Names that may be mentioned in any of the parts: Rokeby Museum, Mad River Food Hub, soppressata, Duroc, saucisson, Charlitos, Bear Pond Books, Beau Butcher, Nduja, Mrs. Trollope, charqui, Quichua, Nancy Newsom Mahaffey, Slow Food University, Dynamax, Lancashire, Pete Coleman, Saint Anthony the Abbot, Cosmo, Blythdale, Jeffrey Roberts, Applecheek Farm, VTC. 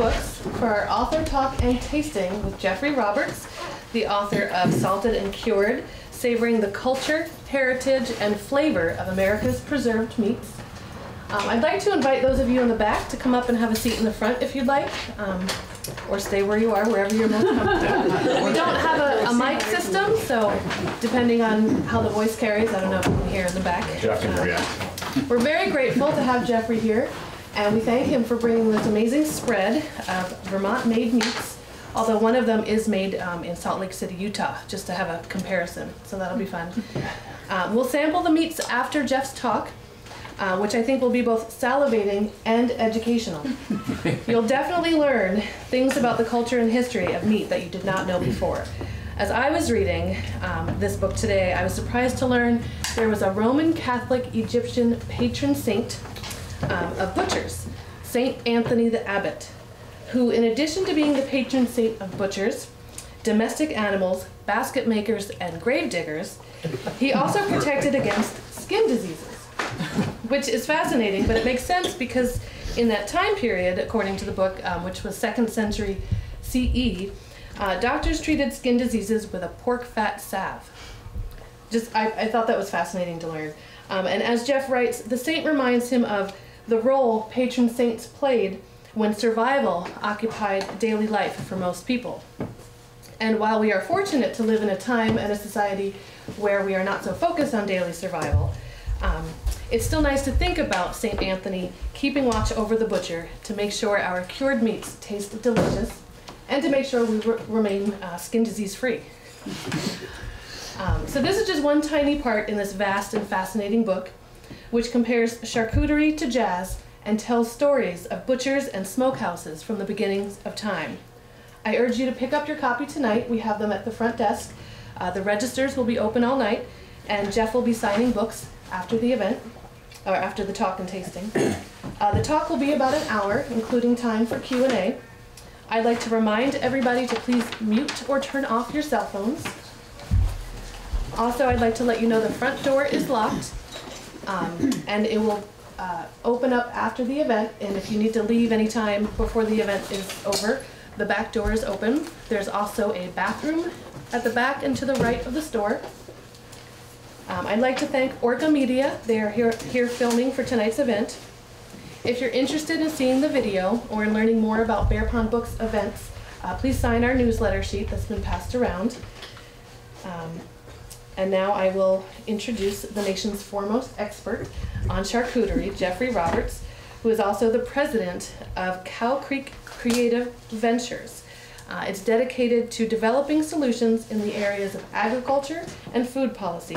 books for our author talk and tasting with Jeffrey Roberts, the author of Salted and Cured, Savoring the Culture, Heritage, and Flavor of America's Preserved Meats. I'd like to invite those of you in the back to come up and have a seat in the front if you'd like, or stay where you are, wherever you're most comfortable. We don't have a mic system, so depending on how the voice carries, I don't know if you can hear in the back. Jeff can react. We're very grateful to have Jeffrey here, and we thank him for bringing this amazing spread of Vermont-made meats, although one of them is made in Salt Lake City, Utah, just to have a comparison, so that'll be fun. We'll sample the meats after Jeff's talk, which I think will be both salivating and educational. You'll definitely learn things about the culture and history of meat that you did not know before. As I was reading this book today, I was surprised to learn there was a Roman Catholic Egyptian patron saint of butchers, Saint Anthony the Abbot, who, in addition to being the patron saint of butchers, domestic animals, basket makers, and grave diggers, he also protected against skin diseases, which is fascinating, but it makes sense because in that time period, according to the book, which was 2nd century CE, doctors treated skin diseases with a pork fat salve. Just, I thought that was fascinating to learn. And as Jeff writes, the saint reminds him of the role patron saints played when survival occupied daily life for most people. And while we are fortunate to live in a time and a society where we are not so focused on daily survival, it's still nice to think about St. Anthony keeping watch over the butcher to make sure our cured meats taste delicious and to make sure we remain skin disease free. So this is just one tiny part in this vast and fascinating book, which compares charcuterie to jazz and tells stories of butchers and smokehouses from the beginnings of time. I urge you to pick up your copy tonight. We have them at the front desk. The registers will be open all night, and Jeff will be signing books after the event, or after the talk and tasting. The talk will be about an hour, including time for Q&A. I'd like to remind everybody to please mute or turn off your cell phones. Also, I'd like to let you know the front door is locked, and it will open up after the event, and if you need to leave any time before the event is over, the back door is open. There's also a bathroom at the back and to the right of the store. I'd like to thank Orca Media. They are here filming for tonight's event. If you're interested in seeing the video or in learning more about Bear Pond Books events, please sign our newsletter sheet that's been passed around. And now I will introduce the nation's foremost expert on charcuterie, Jeffrey Roberts, who is also the president of Cow Creek Creative Ventures. It's dedicated to developing solutions in the areas of agriculture and food policy,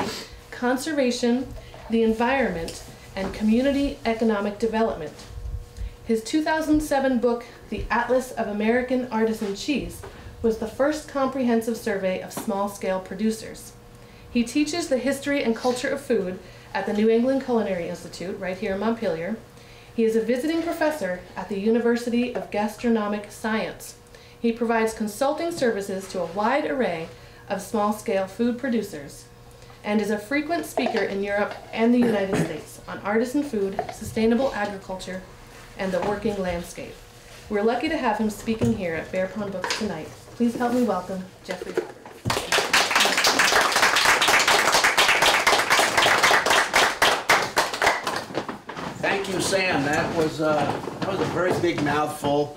conservation, the environment, and community economic development. His 2007 book, The Atlas of American Artisan Cheese, was the first comprehensive survey of small-scale producers. He teaches the history and culture of food at the New England Culinary Institute, right here in Montpelier. He is a visiting professor at the University of Gastronomic Science. He provides consulting services to a wide array of small-scale food producers and is a frequent speaker in Europe and the United States on artisan food, sustainable agriculture, and the working landscape. We're lucky to have him speaking here at Bear Pond Books tonight. Please help me welcome Jeffrey Roberts. Thank you, Sam. That was a very big mouthful.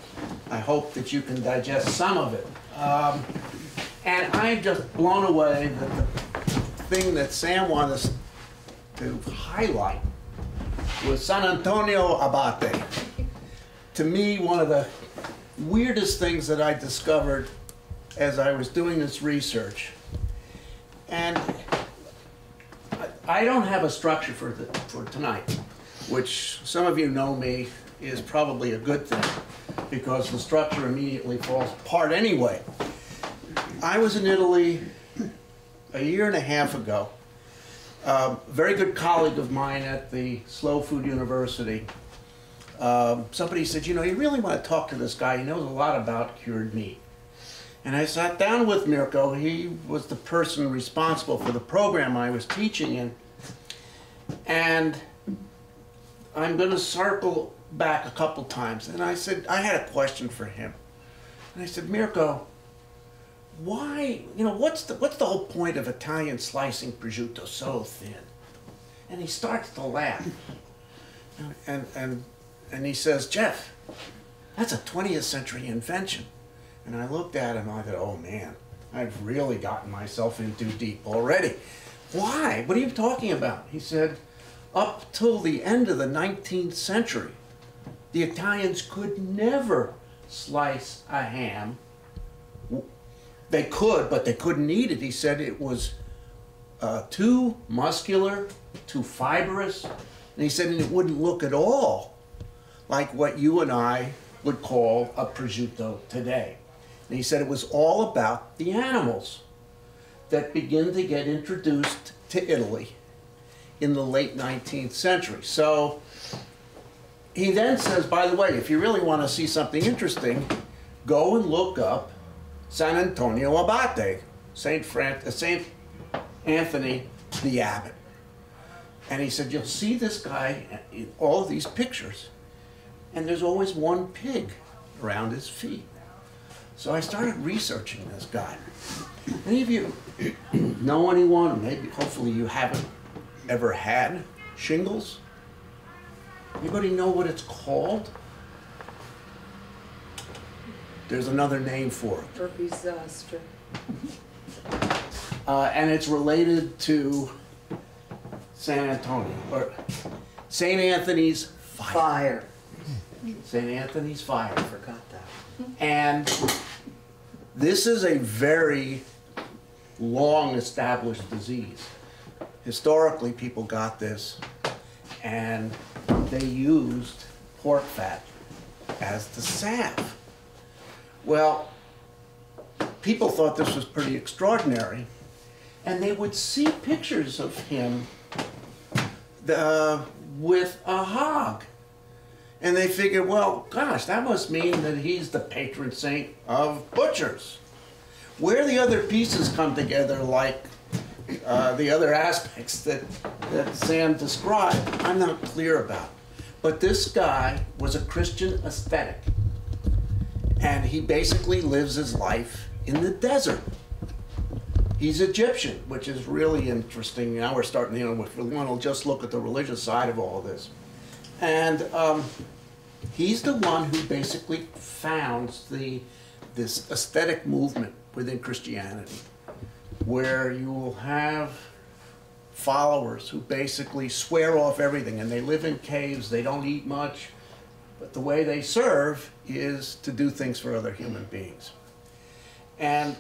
I hope that you can digest some of it. And I'm just blown away that the thing that Sam wanted us to highlight was San Antonio Abate. To me, one of the weirdest things that I discovered as I was doing this research, and I don't have a structure for tonight, which some of you know me is probably a good thing because the structure immediately falls apart anyway. I was in Italy a year and a half ago. A very good colleague of mine at the Slow Food University, somebody said, you know, you really want to talk to this guy. He knows a lot about cured meat. And I sat down with Mirko. He was the person responsible for the program I was teaching in. And I'm going to circle back a couple times, and I said, I had a question for him. And I said, Mirko, why, you know, what's the whole point of Italian slicing prosciutto so thin? And he starts to laugh. And he says, Jeff, that's a 20th century invention. And I looked at him and I thought, oh man, I've really gotten myself in too deep already. Why? What are you talking about? He said, up till the end of the 19th century, the Italians could never slice a ham. They could, but they couldn't eat it. He said it was too muscular, too fibrous. And he said, and it wouldn't look at all like what you and I would call a prosciutto today. And he said it was all about the animals that begin to get introduced to Italy in the late 19th century. So he then says, by the way, if you really want to see something interesting, go and look up San Antonio Abate, Saint Anthony the Abbot. And he said, you'll see this guy in all these pictures, and there's always one pig around his feet. So I started researching this guy. Any of you know anyone, maybe, hopefully you haven't ever had shingles? Anybody know what it's called? There's another name for it. Herpes zoster. And it's related to San Antonio, or St. Anthony's Fire. St. Anthony's Fire. I forgot that. And this is a very long established disease. Historically, people got this and they used pork fat as the salve. Well, people thought this was pretty extraordinary, and they would see pictures of him with a hog. And they figured, well, gosh, that must mean that he's the patron saint of butchers. Where the other pieces come together, like the other aspects that Sam described, I'm not clear about. But this guy was a Christian ascetic, and he basically lives his life in the desert. He's Egyptian, which is really interesting. Now we're starting, you know, if we want to just look at the religious side of all this. And he's the one who basically founds this aesthetic movement within Christianity, where you will have followers who basically swear off everything, and they live in caves, they don't eat much, but the way they serve is to do things for other human beings. And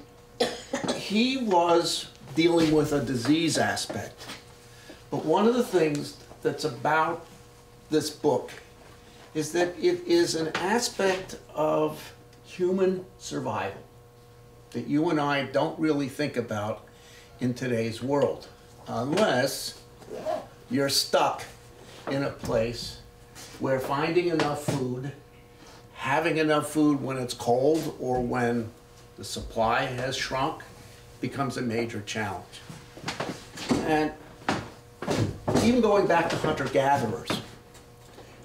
he was dealing with a disease aspect. But one of the things that's about this book is that it is an aspect of human survival that you and I don't really think about in today's world, unless you're stuck in a place where finding enough food, having enough food when it's cold or when the supply has shrunk, becomes a major challenge. And even going back to hunter-gatherers,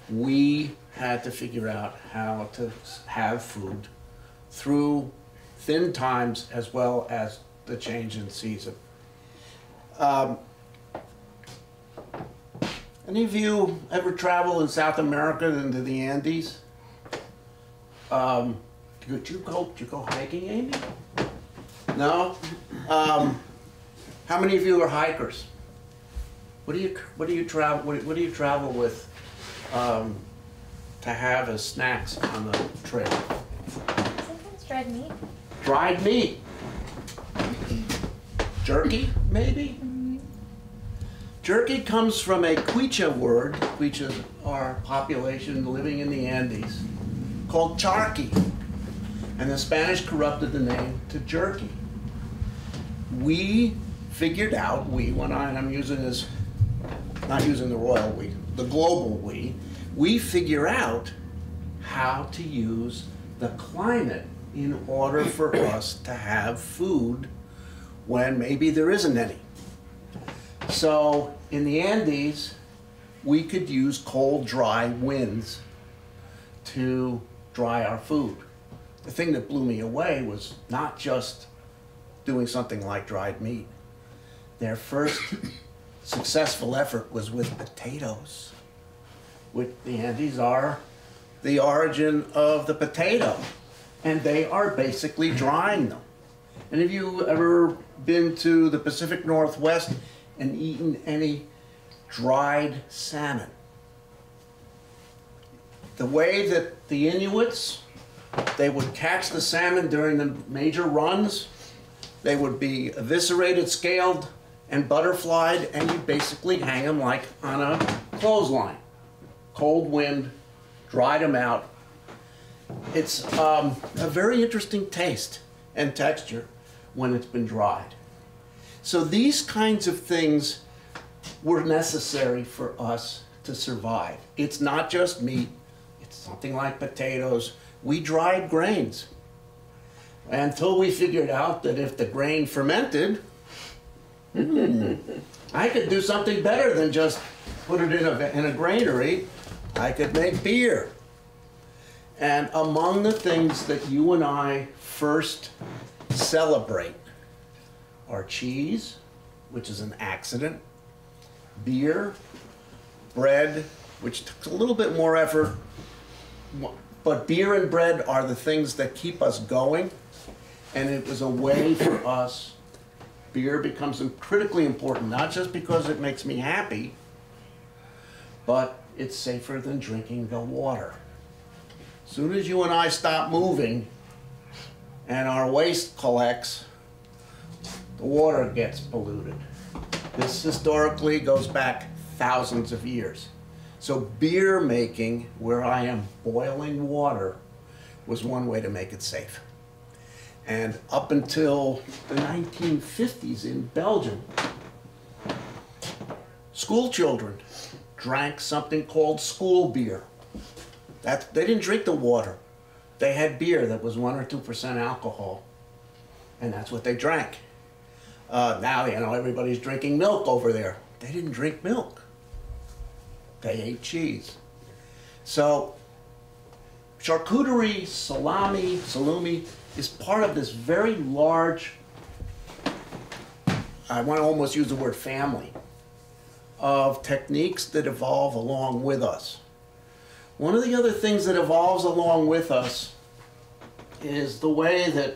we had to figure out how to have food through thin times as well as the change in season. Any of you ever travel in South America into the Andes? Did you go hiking, Amy? No? How many of you are hikers? What do you travel with to have as snacks on the trail? Sometimes dried meat. Dried meat. Jerky, maybe? Mm-hmm. Jerky comes from a Quichua word, Quichuas are population living in the Andes, called charqui. And the Spanish corrupted the name to jerky. We figured out, the global we figure out how to use the climate in order for us to have food when maybe there isn't any. So in the Andes, we could use cold, dry winds to dry our food. The thing that blew me away was not just doing something like dried meat. Their first successful effort was with potatoes. With the Andes are the origin of the potato, and they are basically drying them. And have you ever been to the Pacific Northwest and eaten any dried salmon? The way that the Inuits, they would catch the salmon during the major runs, they would be eviscerated, scaled, and butterflied, and you basically hang them like on a clothesline. Cold wind, dried them out. It's a very interesting taste and texture when it's been dried. So these kinds of things were necessary for us to survive. It's not just meat, it's something like potatoes. We dried grains until we figured out that if the grain fermented, I could do something better than just put it in a granary. I could make beer. And among the things that you and I first celebrate are cheese, which is an accident, beer, bread, which took a little bit more effort, but beer and bread are the things that keep us going, and it was a way for us. Beer becomes critically important, not just because it makes me happy, but it's safer than drinking the water. As soon as you and I stop moving and our waste collects, the water gets polluted. This historically goes back thousands of years. So beer making, where I am boiling water, was one way to make it safe. And up until the 1950s in Belgium, school children drank something called school beer. They didn't drink the water. They had beer that was 1 or 2% alcohol, and that's what they drank. Now, you know, everybody's drinking milk over there. They didn't drink milk. They ate cheese. So charcuterie, salumi, is part of this very large, I want to almost use the word family, of techniques that evolve along with us. One of the other things that evolves along with us is the way that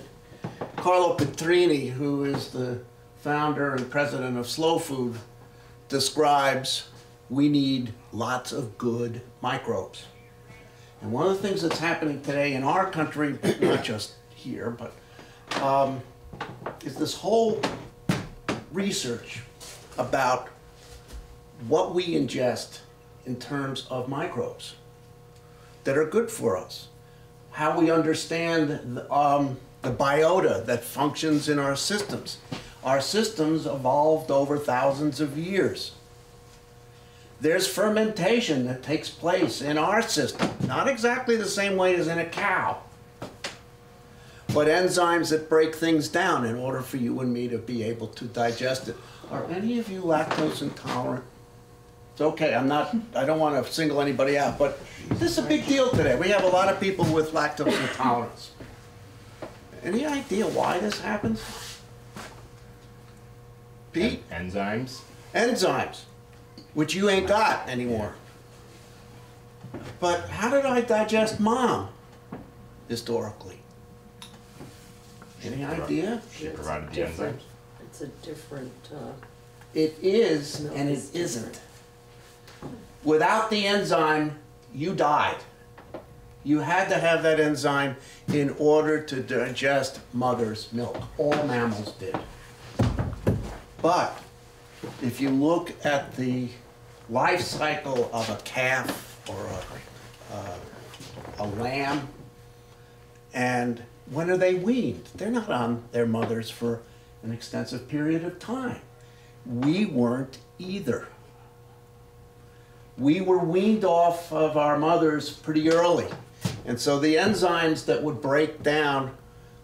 Carlo Petrini, who is the founder and president of Slow Food, describes we need lots of good microbes. And one of the things that's happening today in our country, not just here, but is this whole research about what we ingest in terms of microbes that are good for us, how we understand the biota that functions in our systems. Our systems evolved over thousands of years. There's fermentation that takes place in our system, not exactly the same way as in a cow, but enzymes that break things down in order for you and me to be able to digest it. Are any of you lactose intolerant? It's okay, I don't want to single anybody out, but this is a big deal today. We have a lot of people with lactose intolerance. Any idea why this happens? Pete? Enzymes. Enzymes, which you ain't got anymore. But how did I digest mom, historically? Any idea? She provided the enzymes. It's a different... It is, no, and it isn't. Without the enzyme, you died. You had to have that enzyme in order to digest mother's milk. All mammals did. But if you look at the life cycle of a calf or a lamb, and when are they weaned? They're not on their mothers for an extensive period of time. We weren't either. We were weaned off of our mothers pretty early. And so the enzymes that would break down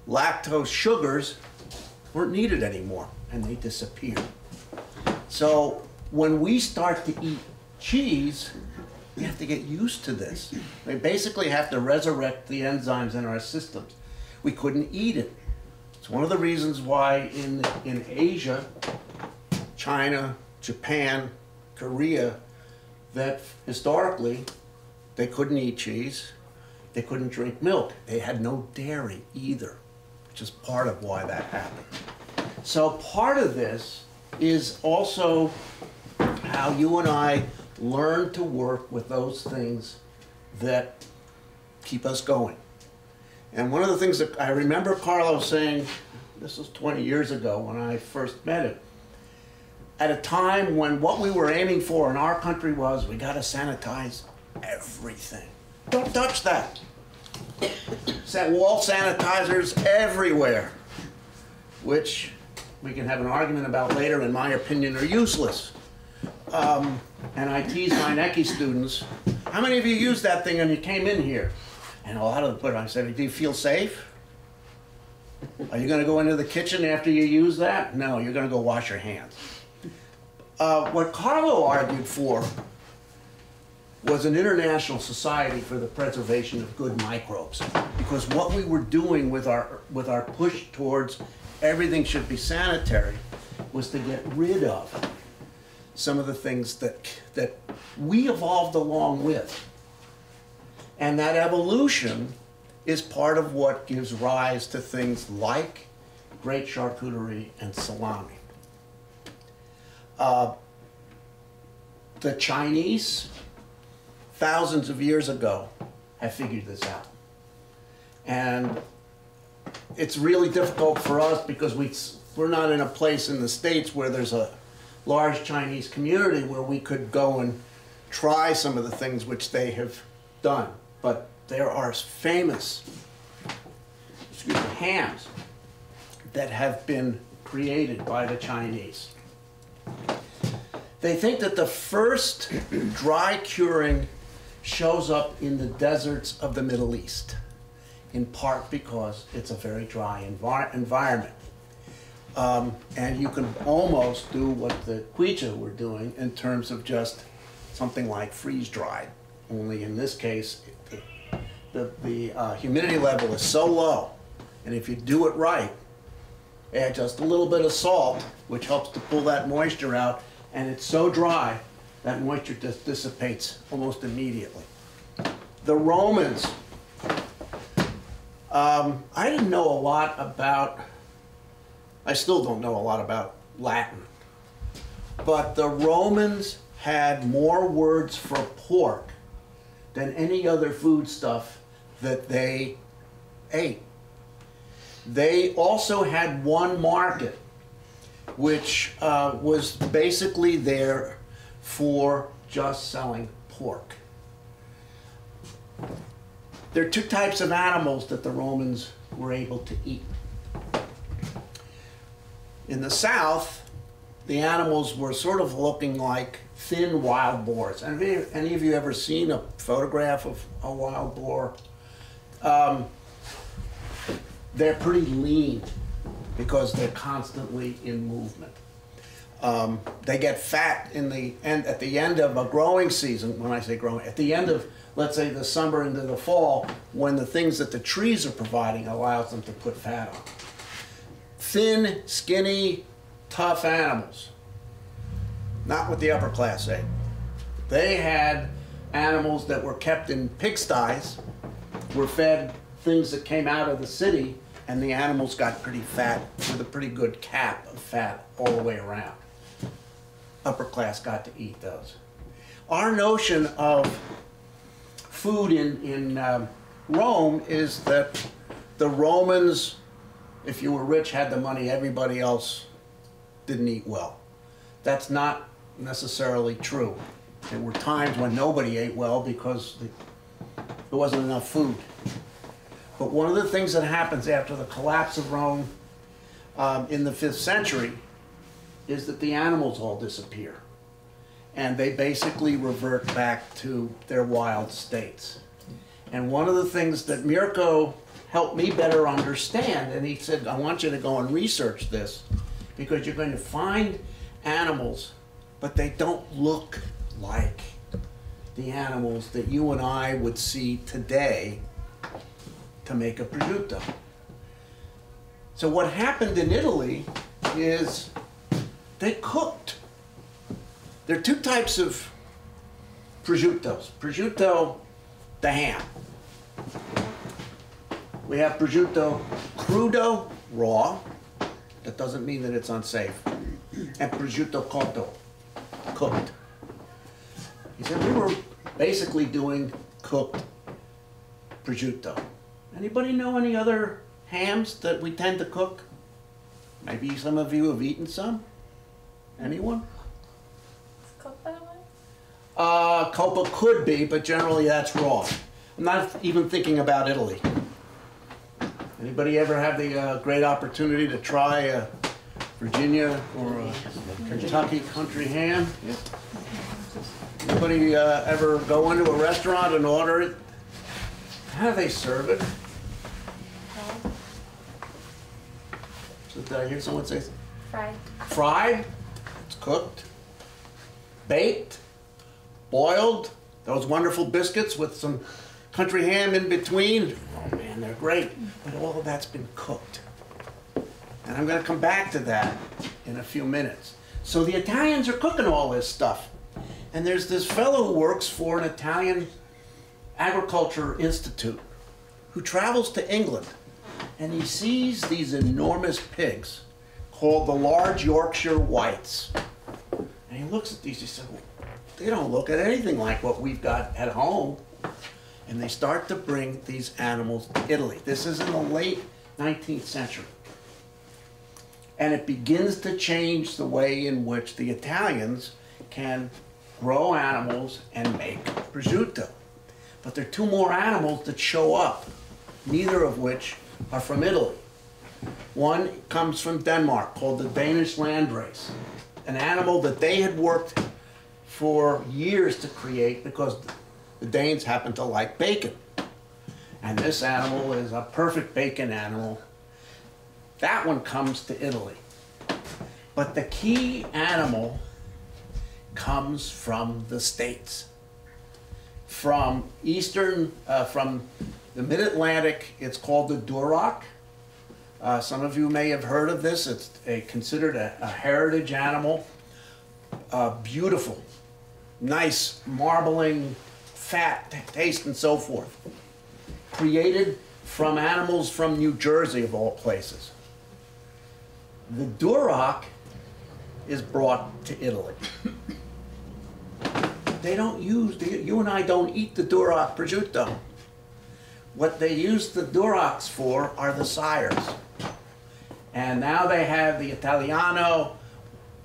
lactose sugars weren't needed anymore, and they disappeared. So when we start to eat cheese, We have to get used to this. We basically have to resurrect the enzymes in our systems. We couldn't eat it. It's one of the reasons why in Asia, China, Japan, Korea, that historically they couldn't eat cheese, they couldn't drink milk, they had no dairy either, which is part of why that happened. So part of this is also how you and I learn to work with those things that keep us going. And one of the things that I remember Carlo saying, this was 20 years ago when I first met him, at a time when what we were aiming for in our country was, we got to sanitize everything. Don't touch that. Wall sanitizers everywhere, which we can have an argument about later, in my opinion, are useless. And I tease my Necky students, how many of you used that thing when you came in here? And a lot of them put it on. I said, do you feel safe? Are you going to go into the kitchen after you use that? No, you're going to go wash your hands. What Carlo argued for was an international society for the preservation of good microbes, because what we were doing with our push towards everything should be sanitary was to get rid of some of the things that we evolved along with. And that evolution is part of what gives rise to things like great charcuterie and salami. The Chinese, thousands of years ago, have figured this out. And it's really difficult for us because we're not in a place in the States where there's a large Chinese community where we could go and try some of the things which they have done. But there are famous hams that have been created by the Chinese. They think that the first dry curing shows up in the deserts of the Middle East, in part because it's a very dry environment. And you can almost do what the Quichua were doing in terms of just something like freeze-dried, only in this case, the humidity level is so low, and if you do it right, add just a little bit of salt, which helps to pull that moisture out, and it's so dry that moisture just dissipates almost immediately. The Romans, I didn't know a lot about, I still don't know a lot about Latin, but the Romans had more words for pork than any other foodstuff that they ate. They also had one market, which was basically there for just selling pork. There are two types of animals that the Romans were able to eat. In the South, the animals were sort of looking like thin wild boars. Have any of you ever seen a photograph of a wild boar? They're pretty lean because they're constantly in movement. They get fat at the end of a growing season. When I say growing, at the end of, let's say, the summer into the fall, when the things that the trees are providing allows them to put fat on. Thin, skinny, tough animals. Not what the upper class ate. They had animals that were kept in pigsties, were fed things that came out of the city, and the animals got pretty fat with a pretty good cap of fat all the way around. Upper class got to eat those. Our notion of food in Rome is that the Romans, if you were rich, had the money, everybody else didn't eat well. That's not necessarily true. There were times when nobody ate well because there wasn't enough food. But one of the things that happens after the collapse of Rome in the 5th century is that the animals all disappear. And they basically revert back to their wild states. And one of the things that Mirko helped me better understand, and he said, I want you to go and research this, because you're going to find animals, but they don't look like the animals that you and I would see today to make a prosciutto. So what happened in Italy is they cooked. There are two types of prosciuttos. Prosciutto, the ham. We have prosciutto crudo, raw. That doesn't mean that it's unsafe. And prosciutto cotto, cooked. He said we were basically doing cooked prosciutto. Anybody know any other hams that we tend to cook? Maybe some of you have eaten some. Anyone? Is cooked that way? Copa could be, but generally that's raw. I'm not even thinking about Italy. Anybody ever have the great opportunity to try a Virginia or a Kentucky country ham? Yep. Anybody ever go into a restaurant and order it? How do they serve it? So did I hear someone say? Fried. Fried, it's cooked, baked, boiled, those wonderful biscuits with some country ham in between. Oh man, they're great. But all of that's been cooked. And I'm gonna come back to that in a few minutes. So the Italians are cooking all this stuff. And there's this fellow who works for an Italian agriculture institute who travels to England and he sees these enormous pigs called the large Yorkshire whites. And he looks at these, he said, well, they don't look at anything like what we've got at home. And they start to bring these animals to Italy. This is in the late 19th century. And it begins to change the way in which the Italians can grow animals and make prosciutto. But there are two more animals that show up, neither of which are from Italy. One comes from Denmark, called the Danish landrace, an animal that they had worked for years to create because the Danes happen to like bacon. And this animal is a perfect bacon animal. That one comes to Italy. But the key animal comes from the States. From eastern, from the mid-Atlantic, it's called the Duroc. Some of you may have heard of this. It's considered a heritage animal. Beautiful, nice, marbling, fat, taste, and so forth. Created from animals from New Jersey, of all places. The Duroc is brought to Italy. They don't use, you and I don't eat the Duroc prosciutto. What they use the Durocs for are the sires. And now they have the Italiano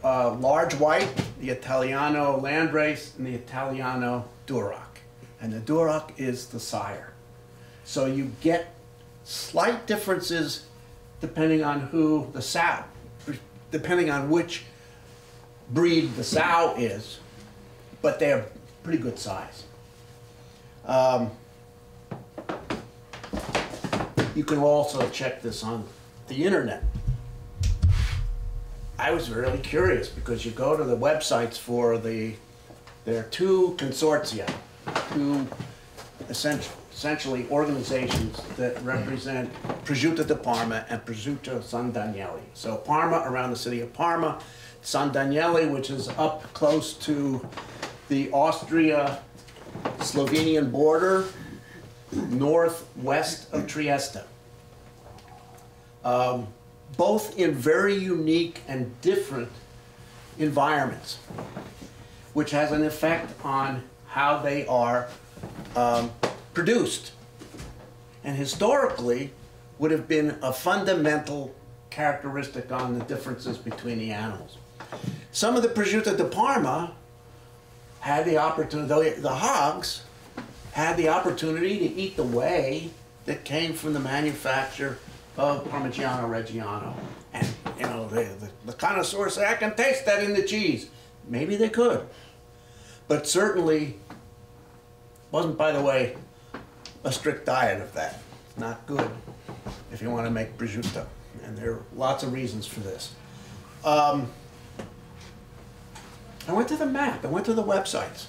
large white, the Italiano landrace, and the Italiano Duroc. And the Duroc is the sire. So you get slight differences depending on who the sow, depending on which breed the sow is, but they're pretty good size. You can also check this on the internet. I was really curious because you go to the websites for the, there are two consortia, two essentially organizations that represent Prosciutto di Parma and Prosciutto San Daniele. So Parma, around the city of Parma, San Daniele, which is up close to the Austria-Slovenian border, northwest of Trieste. Both in very unique and different environments, which has an effect on how they are produced. And historically would have been a fundamental characteristic on the differences between the animals. Some of the prosciutto di Parma had the opportunity, the hogs had the opportunity to eat the whey that came from the manufacture of Parmigiano Reggiano. And you know, the connoisseurs say, I can taste that in the cheese. Maybe they could, but certainly wasn't, by the way, a strict diet of that. It's not good if you want to make prosciutto. And there are lots of reasons for this. I went to the map, I went to the websites.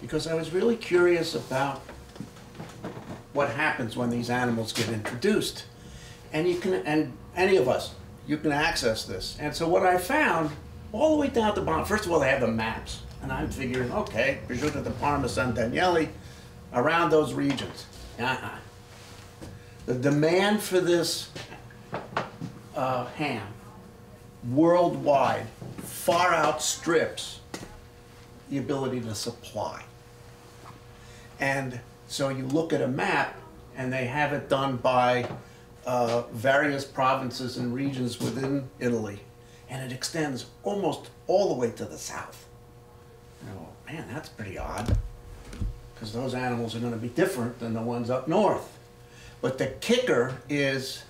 because I was really curious about what happens when these animals get introduced. And you can, and any of us, you can access this. And so what I found, all the way down at the bottom, first of all, they have the maps. And I'm figuring, okay, Prosciutto di Parma, San Daniele, around those regions. The demand for this ham worldwide far outstrips the ability to supply. And so you look at a map, and they have it done by various provinces and regions within Italy. And it extends almost all the way to the south. You know, man, that's pretty odd, because those animals are going to be different than the ones up north. But the kicker is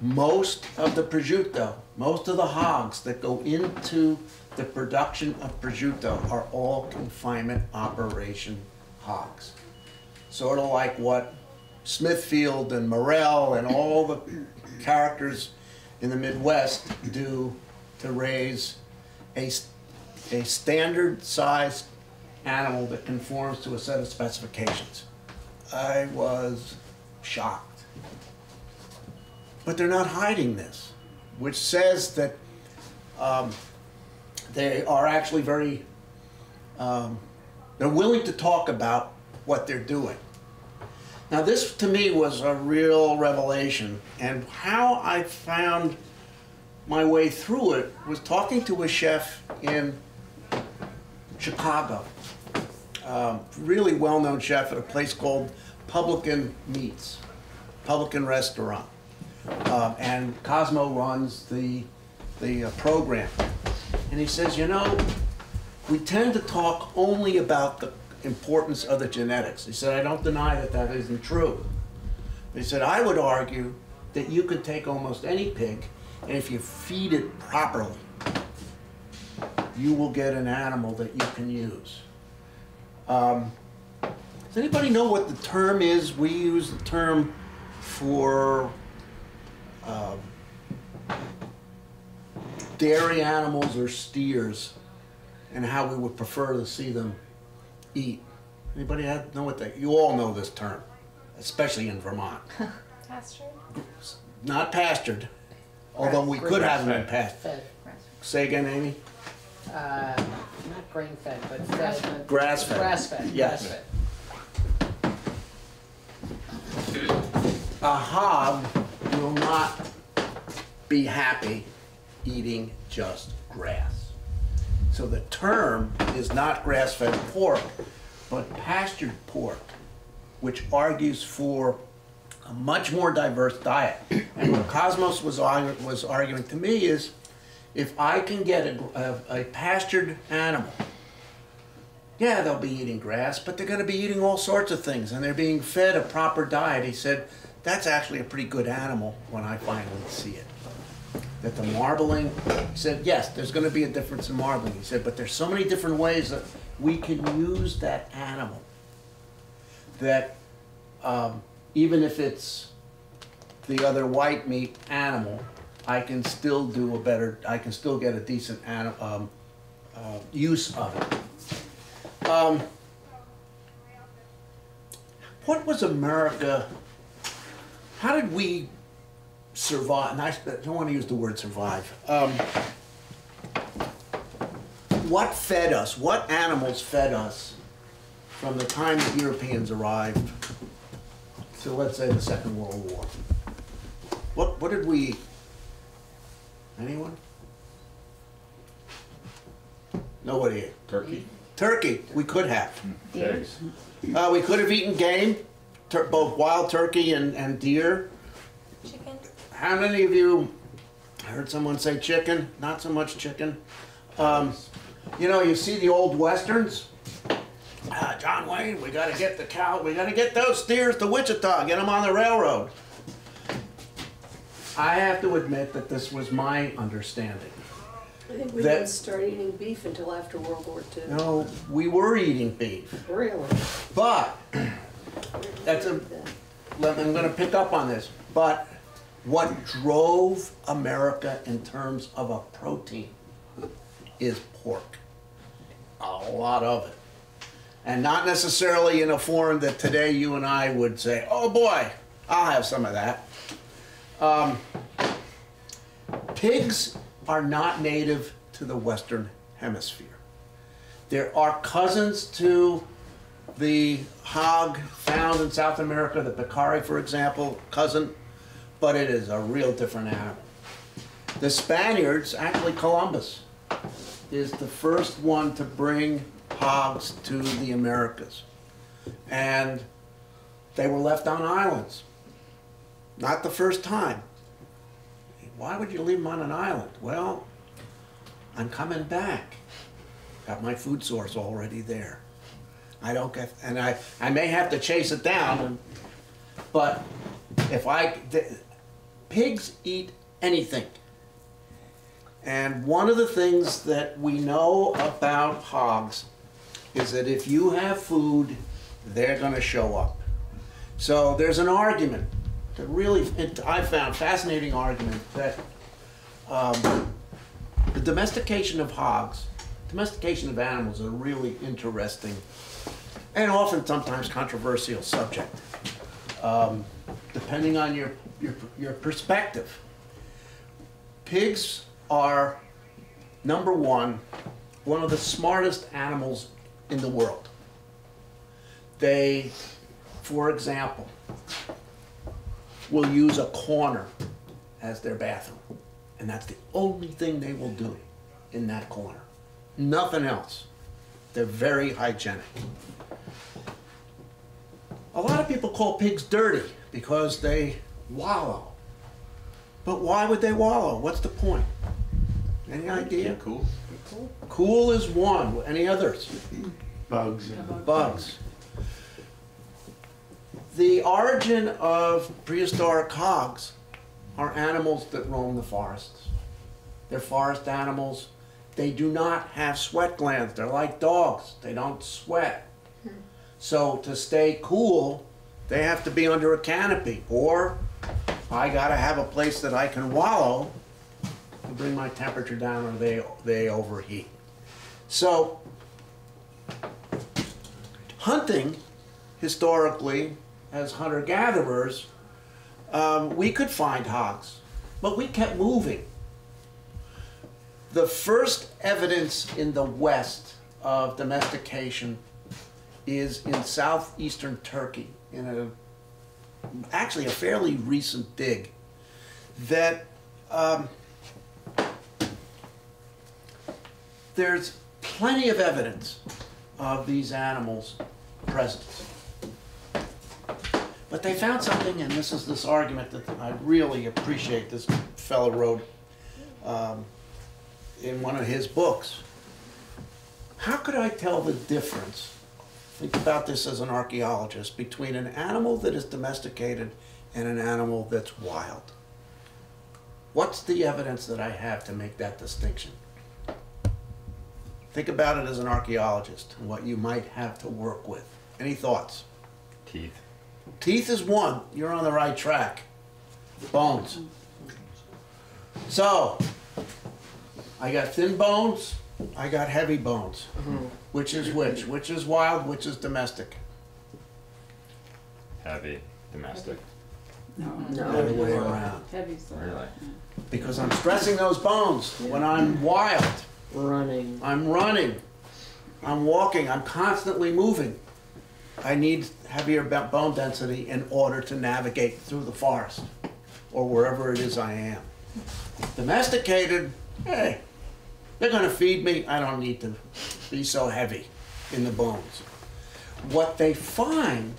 most of the prosciutto, most of the hogs that go into the production of prosciutto are all confinement operation hogs. Sort of like what Smithfield and Morell and all the characters in the Midwest do to raise a standard-sized animal that conforms to a set of specifications. I was shocked. But they're not hiding this, which says that they are actually very, they're willing to talk about what they're doing. Now this to me was a real revelation, and how I found my way through it was talking to a chef in Chicago, really well-known chef at a place called Publican Meats, Publican Restaurant, and Cosmo runs the program. And he says, you know, we tend to talk only about the importance of the genetics. He said, I don't deny that that isn't true. But he said, I would argue that you could take almost any pig, and if you feed it properly, you will get an animal that you can use. Does anybody know what the term is? We use the term for dairy animals or steers, and how we would prefer to see them eat. Anybody know what they? You all know this term, especially in Vermont. Pastured? Not pastured, although we could have them pastured. Say again, Amy. Not grain-fed, but grass-fed. Grass-fed. Grass-fed, yes. A hog will not be happy eating just grass. So the term is not grass-fed pork, but pastured pork, which argues for a much more diverse diet. And what Cosmos was arguing to me is, if I can get a pastured animal, yeah, they'll be eating grass, but they're going to be eating all sorts of things, and they're being fed a proper diet. He said, that's actually a pretty good animal when I finally see it. That the marbling, he said, yes, there's going to be a difference in marbling. He said, but there's so many different ways that we can use that animal that even if it's the other white meat animal, I can still do a better, I can still get a decent use of it. What was America, how did we survive? And I don't want to use the word survive. What fed us, what animals fed us from the time the Europeans arrived to, let's say, the Second World War? What did we eat? Anyone? Nobody ate. Turkey. Turkey, we could have. Deer. We could have eaten game, both wild turkey and deer. Chicken. How many of you heard someone say chicken? Not so much chicken. You know, you see the old westerns. John Wayne, we got to get the cow, we got to get those steers to Wichita, get them on the railroad. I have to admit that this was my understanding. I think we didn't start eating beef until after World War II. No, we were eating beef. Really? But, that's a, I'm going to pick up on this, but what drove America in terms of a protein is pork. A lot of it. and not necessarily in a form that today you and I would say, oh boy, I'll have some of that. Pigs are not native to the Western Hemisphere. There are cousins to the hog found in South America, the peccari, for example, cousin, but it is a real different animal. The Spaniards, actually Columbus, is the first one to bring hogs to the Americas. And they were left on islands. Not the first time. Why would you leave them on an island? Well, I'm coming back. Got my food source already there. I don't get, and I may have to chase it down, but if pigs eat anything. And one of the things that we know about hogs is that if you have food, they're going to show up. So there's an argument, I found fascinating argument, that the domestication of hogs, domestication of animals, is a really interesting and often sometimes controversial subject, depending on your perspective. Pigs are, number one of the smartest animals in the world. They, for example, will use a corner as their bathroom. And that's the only thing they will do in that corner. Nothing else. They're very hygienic. A lot of people call pigs dirty because they wallow. But why would they wallow? What's the point? Any idea? Yeah, cool. Cool. Cool is one. Any others? Bugs. Yeah, bugs. The origin of prehistoric hogs are animals that roam the forests. They're forest animals. They do not have sweat glands. They're like dogs. They don't sweat. So to stay cool, they have to be under a canopy, or I gotta have a place that I can wallow to bring my temperature down, or they overheat. So hunting, historically, as hunter-gatherers, we could find hogs, but we kept moving. The first evidence in the West of domestication is in southeastern Turkey, in actually a fairly recent dig, that there's plenty of evidence of these animals' presence. But they found something, and this is this argument that I really appreciate this fellow wrote in one of his books. How could I tell the difference, think about this as an archaeologist, between an animal that is domesticated and an animal that's wild? What's the evidence that I have to make that distinction? Think about it as an archaeologist and what you might have to work with. Any thoughts? Teeth. Teeth is one. You're on the right track. Bones. So, I got thin bones, I got heavy bones. Mm-hmm. Which is which? Which is wild, which is domestic? Heavy. Domestic. No. Heavy way around. Heavy, so. Really? Because I'm stressing those bones. Yeah. When I'm wild. Running. I'm running. I'm walking. I'm constantly moving. I need heavier bone density in order to navigate through the forest or wherever it is I am. Domesticated, hey, they're going to feed me. I don't need to be so heavy in the bones. What they find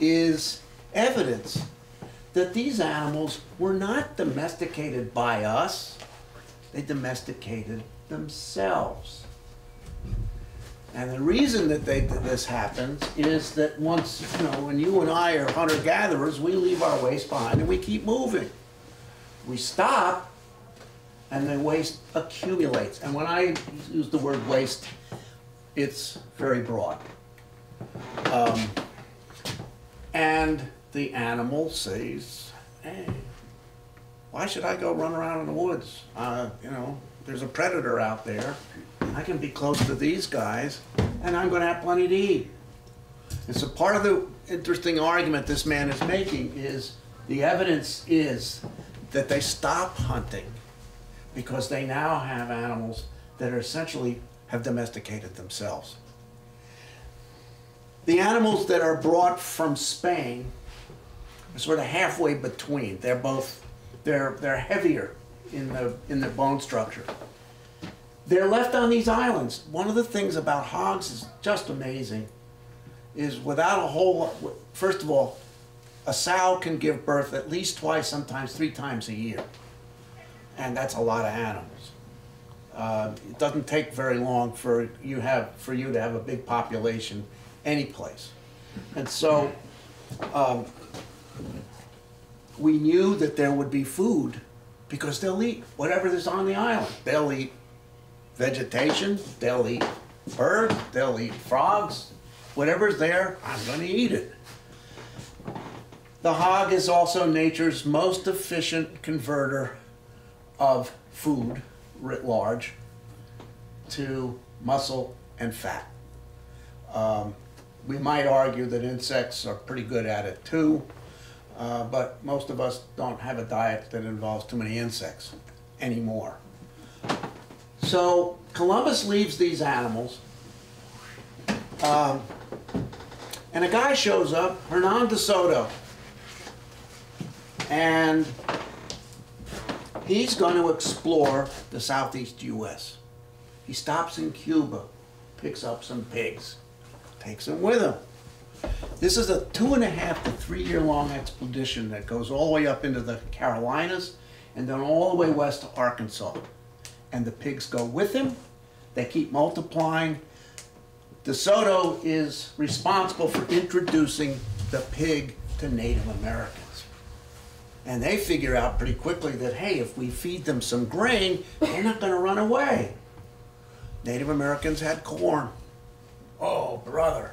is evidence that these animals were not domesticated by us. They domesticated themselves. And the reason that this happens is that once, you know, when you and I are hunter-gatherers, we leave our waste behind and we keep moving. We stop, and the waste accumulates. And when I use the word waste, it's very broad. And the animal says, hey, why should I go run around in the woods? You know, there's a predator out there. I can be close to these guys and I'm going to have plenty to eat. And so part of the interesting argument this man is making is the evidence is that they stop hunting because they now have animals that are essentially have domesticated themselves. The animals that are brought from Spain are sort of halfway between. They're both, they're heavier in the bone structure. They're left on these islands. One of the things about hogs is just amazing is without a whole, first of all, a sow can give birth at least twice, sometimes three times a year. And that's a lot of animals. It doesn't take very long for you to have a big population any place. And so we knew that there would be food because they'll eat whatever is on the island. They'll eat vegetation, they'll eat birds, they'll eat frogs. Whatever's there, I'm going to eat it. The hog is also nature's most efficient converter of food, writ large, to muscle and fat. We might argue that insects are pretty good at it too, but most of us don't have a diet that involves too many insects anymore. So Columbus leaves these animals, and a guy shows up, Hernando de Soto, and he's going to explore the southeast U.S. He stops in Cuba, picks up some pigs, takes them with him. This is a 2.5 to 3 year long expedition that goes all the way up into the Carolinas and then all the way west to Arkansas. And the pigs go with him. They keep multiplying. De Soto is responsible for introducing the pig to Native Americans. And they figure out pretty quickly that, hey, if we feed them some grain, they're not going to run away. Native Americans had corn. Oh, brother.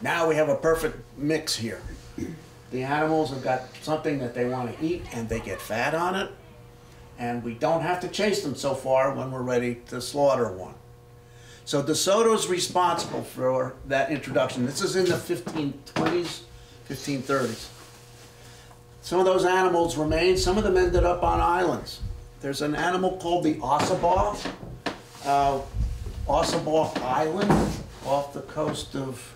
Now we have a perfect mix here. The animals have got something that they want to eat, and they get fat on it. And we don't have to chase them so far when we're ready to slaughter one. So De Soto's responsible for that introduction. This is in the 1520s, 1530s. Some of those animals remain. Some of them ended up on islands. There's an animal called the Ossabaw. Ossabaw Island off the coast of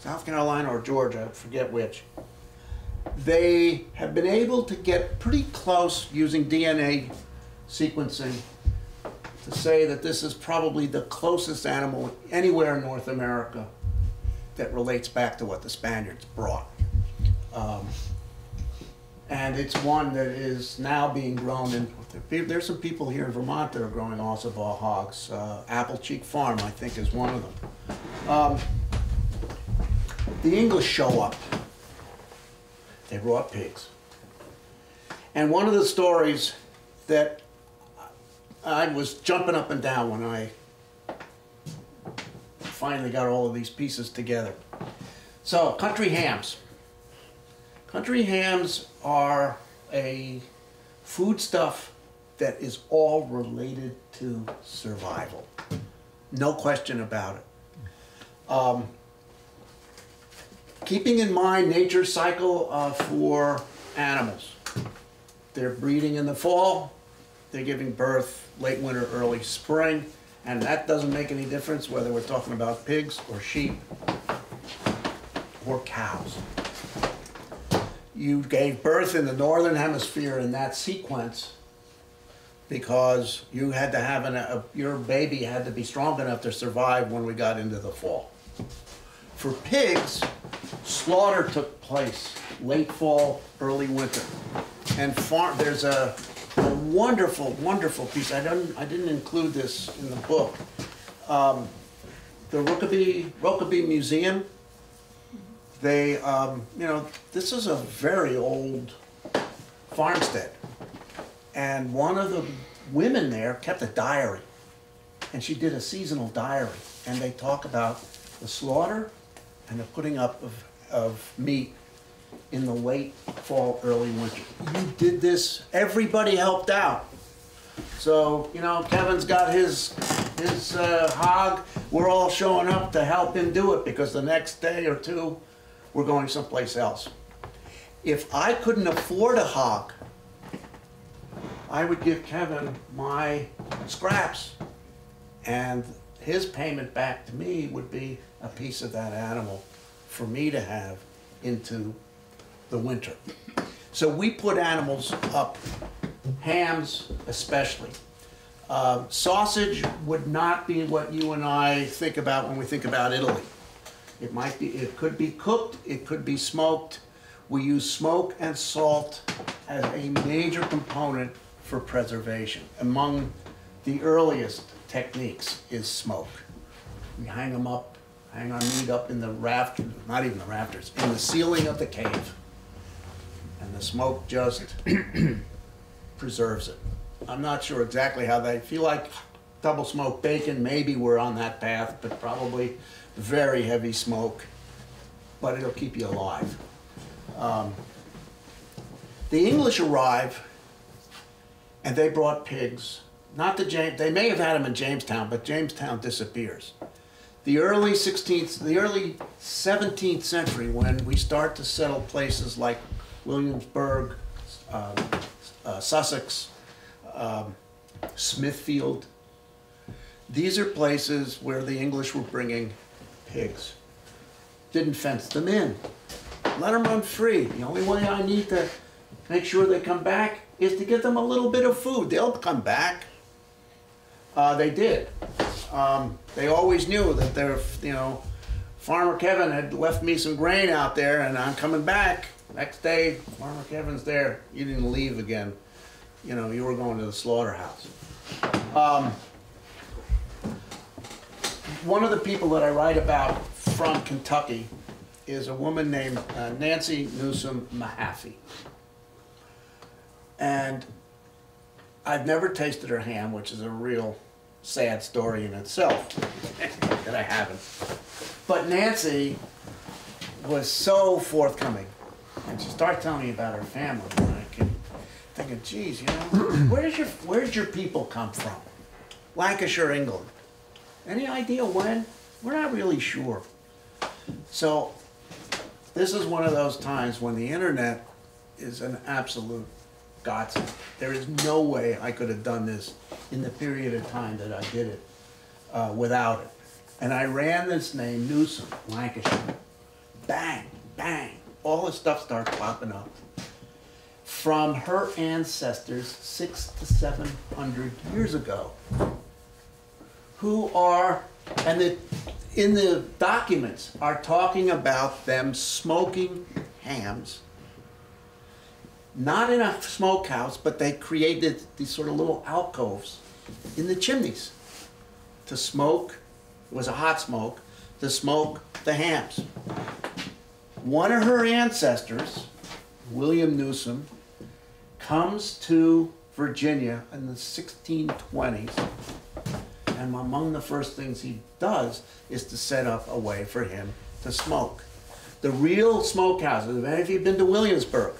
South Carolina or Georgia, I forget which. They have been able to get pretty close using DNA sequencing to say that this is probably the closest animal anywhere in North America that relates back to what the Spaniards brought. And it's one that is now being grown in, there's some people here in Vermont that are growing Ossabaw hogs. Applecheek Farm, I think, is one of them. The English show up. They brought pigs. And one of the stories that I was jumping up and down when I finally got all of these pieces together. So, country hams. Country hams are a foodstuff that is all related to survival. No question about it. Keeping in mind nature's cycle for animals. They're breeding in the fall, they're giving birth late winter, early spring, and that doesn't make any difference whether we're talking about pigs or sheep or cows. You gave birth in the northern hemisphere in that sequence because you had to have your baby had to be strong enough to survive when we got into the fall. For pigs, slaughter took place late fall, early winter, and there's a wonderful, wonderful piece. I didn't include this in the book. The Rokeby Museum. They, you know, this is a very old farmstead, and one of the women there kept a diary, and she did a seasonal diary, and they talk about the slaughter and the putting up of meat in the late fall, early winter. You did this, everybody helped out. So, you know, Kevin's got his his hog, we're all showing up to help him do it because the next day or two, we're going someplace else. If I couldn't afford a hog, I would give Kevin my scraps, and his payment back to me would be a piece of that animal for me to have into the winter. So we put animals up, hams especially. Sausage would not be what you and I think about when we think about Italy. It might be, it could be cooked, it could be smoked. We use smoke and salt as a major component for preservation. Among the earliest techniques is smoke. We hang them up, hang our meat up in the rafters, not even the rafters, in the ceiling of the cave. And the smoke just preserves it. I'm not sure exactly how they feel like double smoked bacon. Maybe we're on that path, but probably very heavy smoke, but it'll keep you alive. The English arrive, and they brought pigs. Not to James, they may have had them in Jamestown, but Jamestown disappears. The early 16th, the early 17th century, when we start to settle places like Williamsburg, Sussex, Smithfield. These are places where the English were bringing pigs. Didn't fence them in. Let them run free. The only way I need to make sure they come back is to give them a little bit of food. They'll come back. They did. They always knew that they're, you know, Farmer Kevin had left me some grain out there and I'm coming back. Next day, Farmer Kevin's there. You didn't leave again. You know, you were going to the slaughterhouse. One of the people that I write about from Kentucky is a woman named Nancy Newsom Mahaffey. And I've never tasted her ham, which is a real sad story in itself that I haven't. But Nancy was so forthcoming. And she started telling me about her family. And I kept thinking, geez, you know, where'd your people come from? Lancashire, England. Any idea when? We're not really sure. So this is one of those times when the internet is an absolute godsend. There is no way I could have done this in the period of time that I did it without it. And I ran this name, Newsom, Lancashire. Bang, bang. All this stuff starts popping up. From her ancestors 600 to 700 years ago, who are, and in the documents are talking about them smoking hams, not in a smokehouse, but they created these sort of little alcoves in the chimneys to smoke, it was a hot smoke, to smoke the hams. One of her ancestors, William Newsom, comes to Virginia in the 1620s, and among the first things he does is to set up a way for him to smoke. The real smokehouses, if any of you have been to Williamsburg,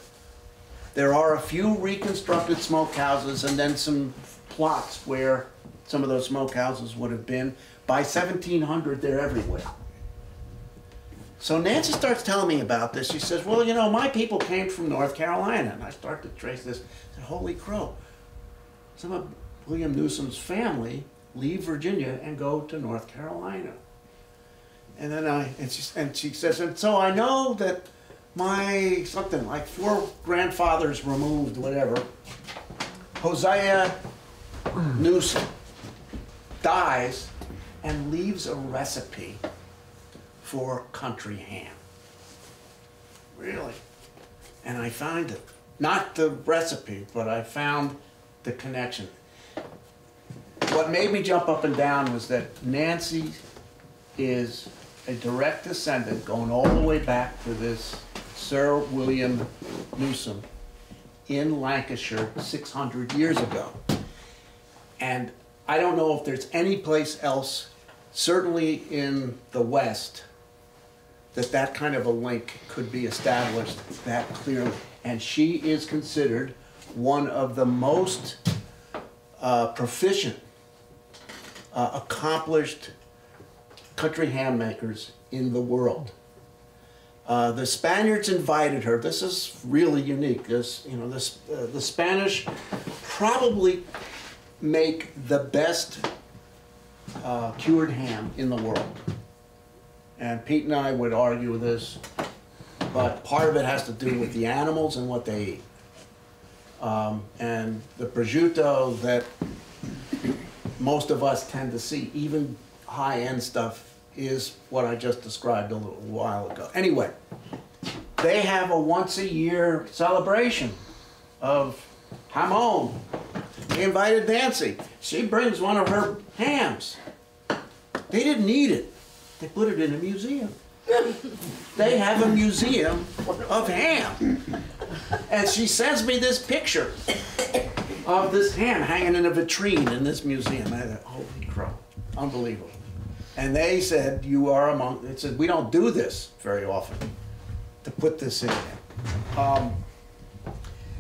there are a few reconstructed smokehouses and then some plots where some of those smokehouses would have been. By 1700, they're everywhere. So Nancy starts telling me about this. She says, well, you know, my people came from North Carolina. And I start to trace this. I said, holy crow. Some of William Newsom's family leave Virginia and go to North Carolina. And then she says, and so I know that my something like 4 grandfathers removed, whatever, Hosea Newsom dies and leaves a recipe for country ham. Really? And I found it. Not the recipe, but I found the connection. What made me jump up and down was that Nancy is a direct descendant, going all the way back to this Sir William Newsom in Lancashire 600 years ago. And I don't know if there's any place else, certainly in the West, that kind of a link could be established that clearly. And she is considered one of the most proficient accomplished country ham makers in the world. The Spaniards invited her. This is really unique. This, you know, this, the Spanish probably make the best cured ham in the world. And Pete and I would argue this, but part of it has to do with the animals and what they eat. And the prosciutto that most of us tend to see, even high-end stuff, is what I just described a little while ago. Anyway, they have a once-a-year celebration of Hamon. They invited Nancy. She brings one of her hams. They didn't eat it. They put it in a museum. They have a museum of ham. And she sends me this picture of this ham hanging in a vitrine in this museum. I thought, holy crow, unbelievable. And they said, you are among, it said, we don't do this very often, to put this in there.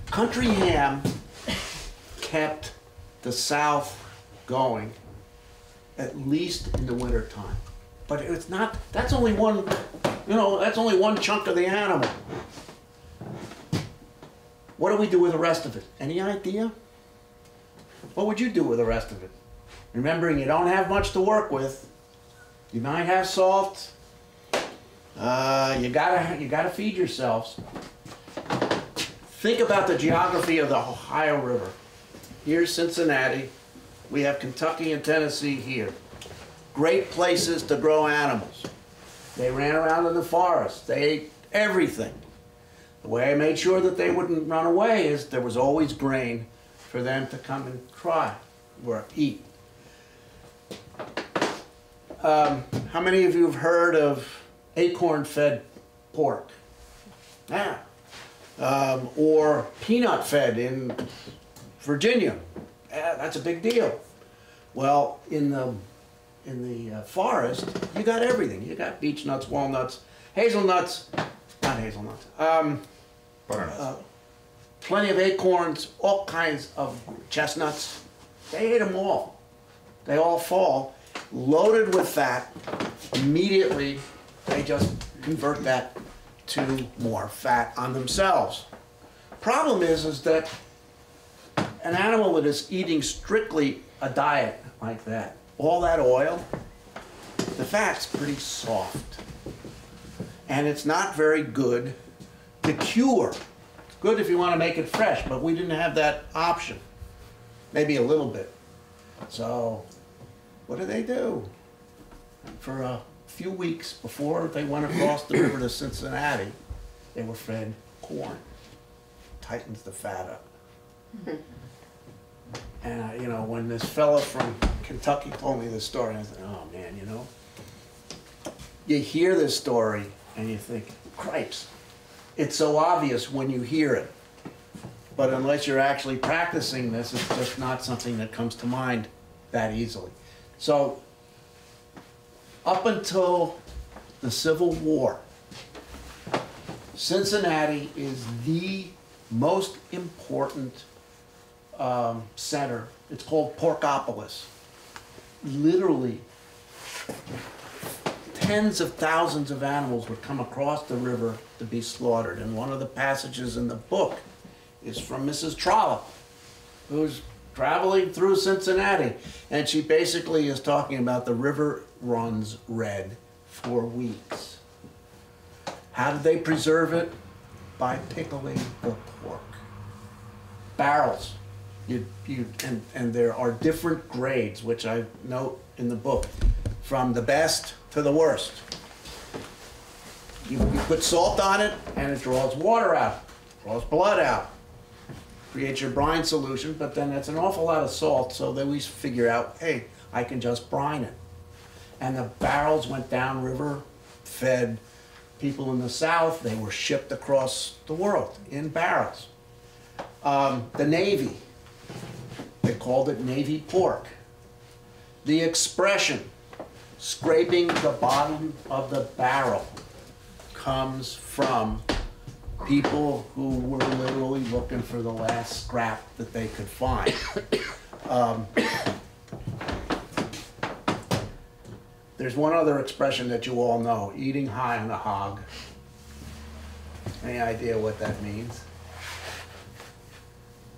Country ham kept the South going, at least in the winter time. But it's not, that's only one, you know, that's only one chunk of the animal. What do we do with the rest of it? Any idea? What would you do with the rest of it? Remembering you don't have much to work with. You might have salt. You gotta feed yourselves. Think about the geography of the Ohio River. Here's Cincinnati. We have Kentucky and Tennessee here. Great places to grow animals. They ran around in the forest. They ate everything. The way I made sure that they wouldn't run away is there was always grain for them to come and try or eat. How many of you have heard of acorn-fed pork? Yeah. Or peanut-fed in Virginia. Yeah, that's a big deal. Well, in the forest, you got everything. You got beechnuts, walnuts, hazelnuts, not hazelnuts, butternuts. Plenty of acorns, all kinds of chestnuts. They ate them all. They all fall. Loaded with fat, immediately they just convert that to more fat on themselves. Problem is that an animal that is eating strictly a diet like that, all that oil, the fat's pretty soft. And it's not very good to cure. It's good if you want to make it fresh, but we didn't have that option. Maybe a little bit. So what do they do? For a few weeks before they went across the river to Cincinnati, they were fed corn. Tightens the fat up. And you know, when this fellow from Kentucky told me this story, I said, "Oh man, you know." You hear this story and you think, "Cripes!" It's so obvious when you hear it, but unless you're actually practicing this, it's just not something that comes to mind that easily. So, up until the Civil War, Cincinnati is the most important center. It's called Porkopolis. Literally, tens of thousands of animals would come across the river to be slaughtered. And one of the passages in the book is from Mrs. Trollope, who's traveling through Cincinnati, and she basically is talking about the river runs red for weeks. How did they preserve it? By pickling the pork. Barrels. And there are different grades, which I note in the book, from the best to the worst. You put salt on it, and it draws water out, draws blood out. Create your brine solution, but then that's an awful lot of salt, so then we figure out, hey, I can just brine it. And the barrels went down river, fed people in the South. They were shipped across the world in barrels. The Navy, they called it Navy pork. The expression, scraping the bottom of the barrel, comes from people who were literally looking for the last scrap that they could find. There's one other expression that you all know, eating high on the hog. Any idea what that means?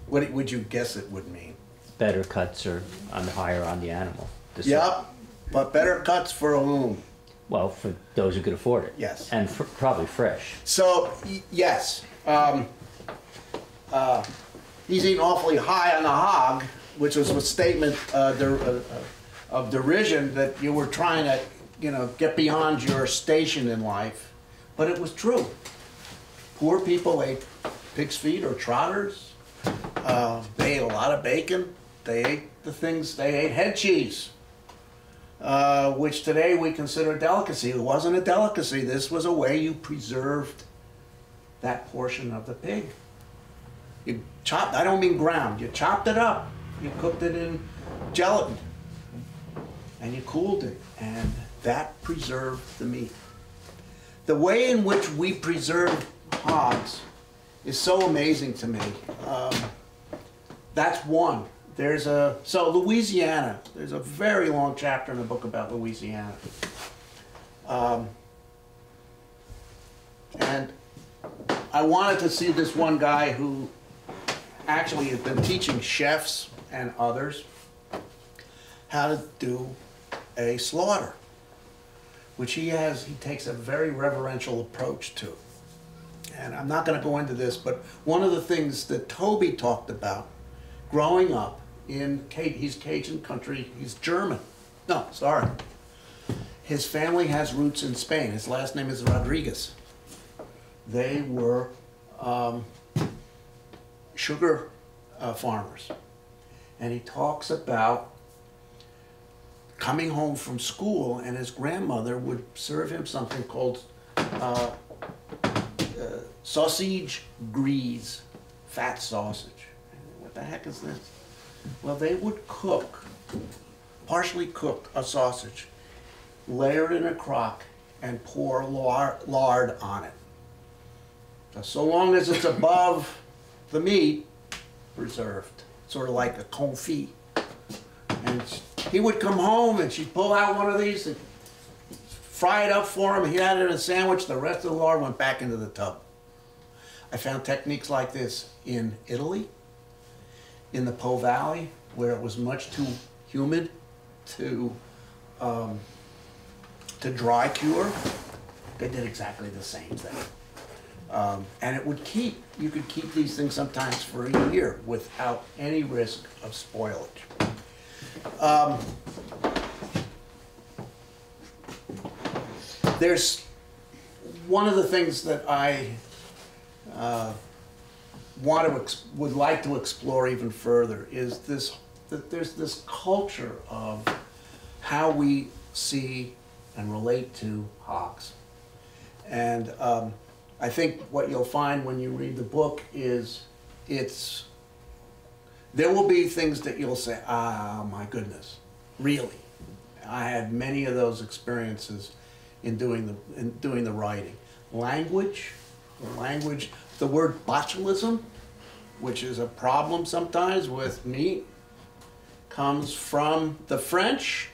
What would you guess it would mean? Better cuts are on higher on the animal. Yep, but better cuts for whom? Well, for those who could afford it. Yes. And for, probably fresh. So, yes. He's eating awfully high on the hog, which was a statement of derision that you were trying to, you know, get beyond your station in life. But it was true. Poor people ate pig's feet or trotters. They ate a lot of bacon. They ate the things, they ate head cheese, which today we consider a delicacy. It wasn't a delicacy. This was a way you preserved that portion of the pig. You chopped, I don't mean ground, you chopped it up. You cooked it in gelatin and you cooled it, and that preserved the meat. The way in which we preserve hogs is so amazing to me. That's one. There's a, so Louisiana, there's a very long chapter in the book about Louisiana. And I wanted to see this one guy who actually has been teaching chefs and others how to do a slaughter, which he has, he takes a very reverential approach to. And I'm not going to go into this, but one of the things that Toby talked about growing up in, he's Cajun country, he's German. No, sorry. His family has roots in Spain. His last name is Rodriguez. They were sugar farmers. And he talks about coming home from school and his grandmother would serve him something called sausage grease, fat sausage. What the heck is this? Well, they would cook, partially cooked, a sausage, layer it in a crock, and pour lard on it. So long as it's above the meat, preserved. Sort of like a confit. And he would come home and she'd pull out one of these and fry it up for him. He had it in a sandwich. The rest of the lard went back into the tub. I found techniques like this in Italy, in the Po Valley, where it was much too humid to dry cure. They did exactly the same thing. And it would keep, you could keep these things sometimes for a year without any risk of spoilage. There's one of the things that I would like to explore even further is this, that there's this culture of how we see and relate to hogs. And I think what you'll find when you read the book is there will be things that you'll say, ah, my goodness, really? I had many of those experiences in doing the writing. Language, the word botulism, which is a problem sometimes with meat, comes from the French,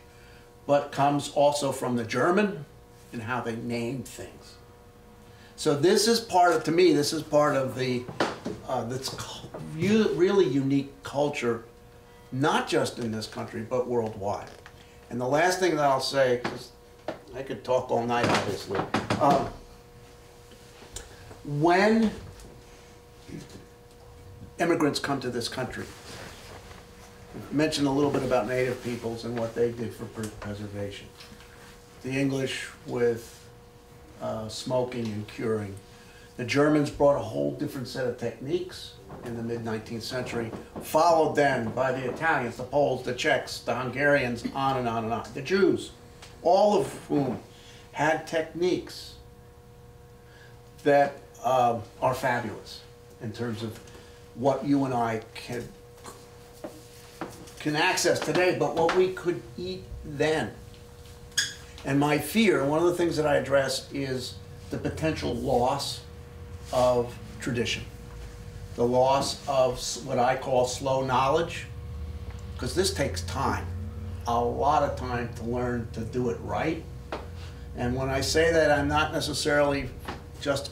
but comes also from the German and how they named things. So this is part of, to me, this is part of the that's really unique culture, not just in this country, but worldwide. And the last thing that I'll say, because I could talk all night, obviously. When immigrants come to this country, I mentioned a little bit about native peoples and what they did for preservation. The English with smoking and curing. The Germans brought a whole different set of techniques in the mid-19th century, followed then by the Italians, the Poles, the Czechs, the Hungarians, on and on and on. The Jews, all of whom had techniques that are fabulous in terms of what you and I can access today, but what we could eat then. And my fear, one of the things that I address, is the potential loss of tradition, the loss of what I call slow knowledge, because this takes time. a lot of time to learn to do it right. And when I say that, I'm not necessarily just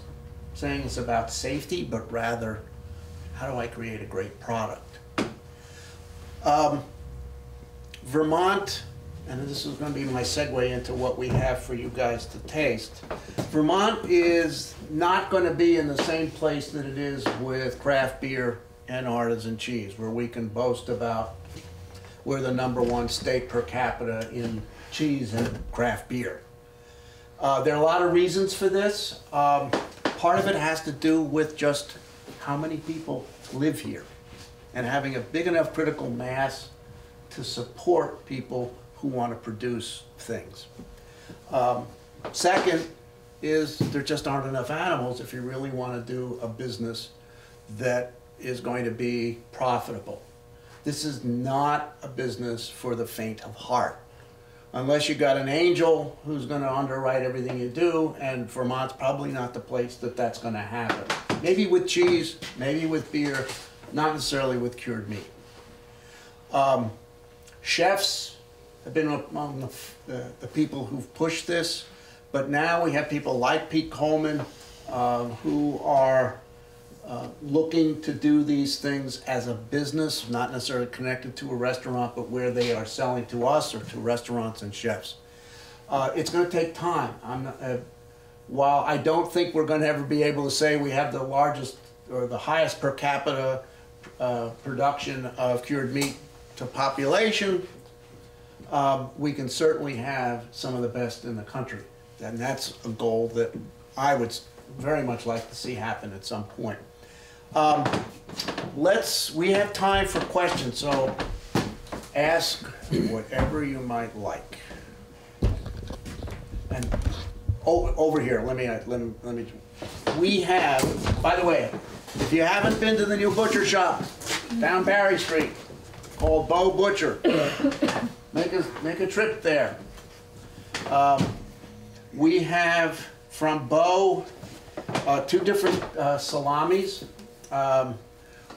saying it's about safety, but rather, how do I create a great product? Vermont, and this is going to be my segue into what we have for you guys to taste. Vermont is not going to be in the same place that it is with craft beer and artisan cheese, where we can boast about we're the #1 state per capita in cheese and craft beer. There are a lot of reasons for this. Part of it has to do with just how many people live here and having a big enough critical mass to support people who want to produce things. Second is there just aren't enough animals if you really want to do a business that is going to be profitable. This is not a business for the faint of heart. Unless you got an angel who's going to underwrite everything you do, and Vermont's probably not the place that that's going to happen. Maybe with cheese, maybe with beer, not necessarily with cured meat. Chefs have been among the people who've pushed this, but now we have people like Pete Coleman who are looking to do these things as a business, not necessarily connected to a restaurant, but where they are selling to us or to restaurants and chefs. It's going to take time. While I don't think we're going to ever be able to say we have the largest or the highest per capita production of cured meat to population, we can certainly have some of the best in the country. And that's a goal that I would very much like to see happen at some point. We have time for questions, so ask whatever you might like. And over here, let me. We have, by the way, if you haven't been to the new butcher shop down Barry Street called Beau Butcher, make a trip there. We have from Beau two different salamis.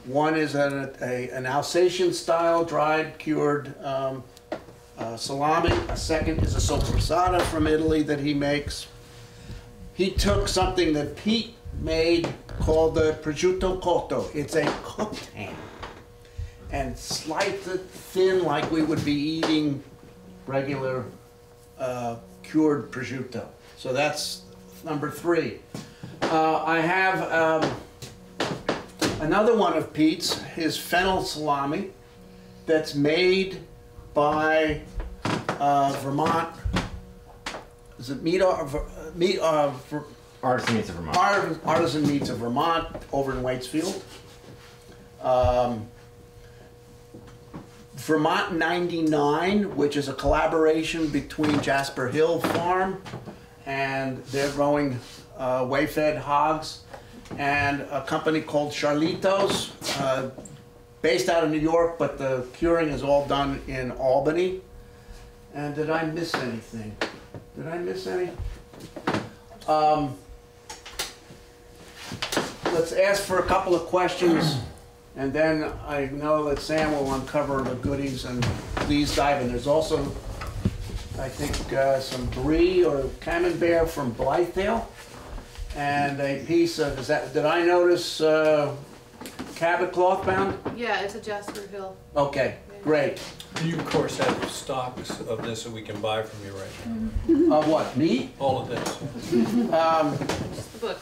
One is an Alsatian-style dried, cured salami. A second is a soppressata from Italy that he makes. He took something that Pete made called the prosciutto cotto. It's a cooked ham, and sliced it thin like we would be eating regular cured prosciutto. So that's number 3. I have another one of Pete's, his fennel salami, that's made by Vermont. Is it Artisan Meats of Vermont? Artisan Meats of Vermont over in Waitsfield. Vermont 99, which is a collaboration between Jasper Hill Farm, and they're growing way-fed hogs, and a company called Charlitos, based out of New York, but the curing is all done in Albany. And did I miss anything? Did I miss any? Let's ask for a couple of questions, and then I know that Sam will uncover the goodies, and please dive in. There's also, I think, some brie or camembert from Blythdale. And a piece of, is that, did I notice Cabot cloth bound? Yeah, it's a Jasper Hill. Okay, great. You, of course, have stocks of this that we can buy from you right now. Of what, meat? All of this. Just the book.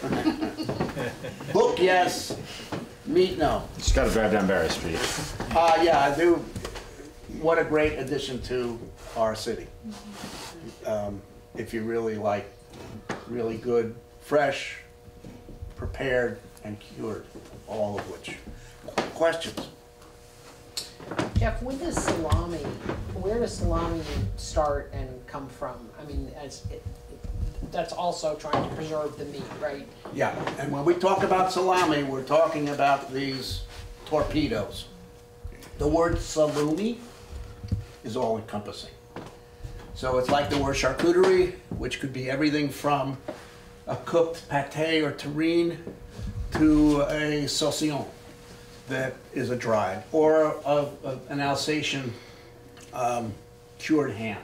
Book, yes. Meat, no. You just got to drive down Barry Street. Yeah, I do. What a great addition to our city. If you really like really good, fresh, prepared, and cured, all of which. Questions? Jeff, with this salami, where does salami start and come from? I mean, that's also trying to preserve the meat, right? Yeah, and when we talk about salami, we're talking about these torpedoes. The word salumi is all-encompassing. So it's like the word charcuterie, which could be everything from a cooked pate or terrine to a saucisson that is a dried, or an Alsatian cured ham.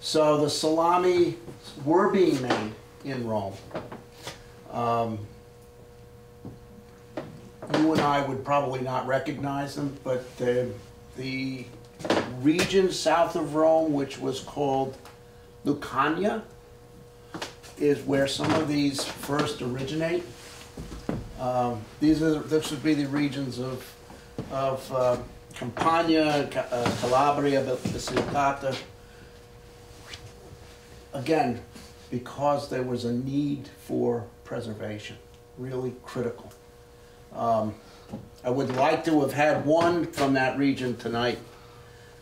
So the salami were being made in Rome. You and I would probably not recognize them, but the region south of Rome, which was called Lucania, is where some of these first originate. This would be the regions of Campania, Calabria, Basilicata. Again, because there was a need for preservation, really critical. I would like to have had one from that region tonight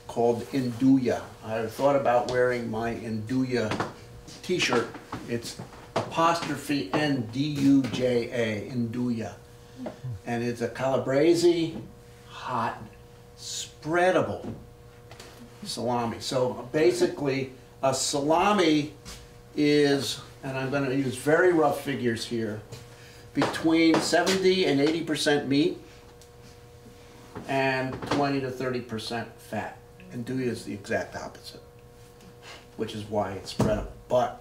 called Nduja. I thought about wearing my Nduja t-shirt. It's apostrophe N-D-U-J-A, Nduja. And it's a Calabrese, hot, spreadable salami. So basically, a salami is, and I'm going to use very rough figures here, between 70 and 80% meat and 20 to 30% fat. And Nduja is the exact opposite, which is why it's spreadable. But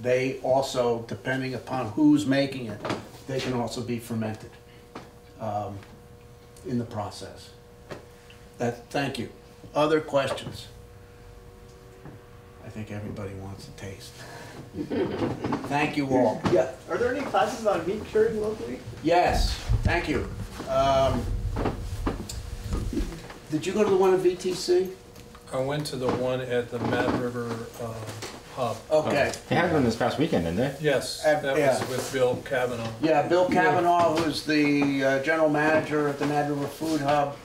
they also, depending upon who's making it, they can also be fermented in the process. Thank you. Other questions? I think everybody wants a taste. Thank you all. Yeah. Are there any classes on meat curing locally? Yes. Thank you. Did you go to the one at VTC? I went to the one at the Mad River Hub. Okay. They had one this past weekend, didn't they? Yes. That was with Bill Cavanaugh. Yeah, Bill Cavanaugh, who's the general manager at the Mad River Food Hub.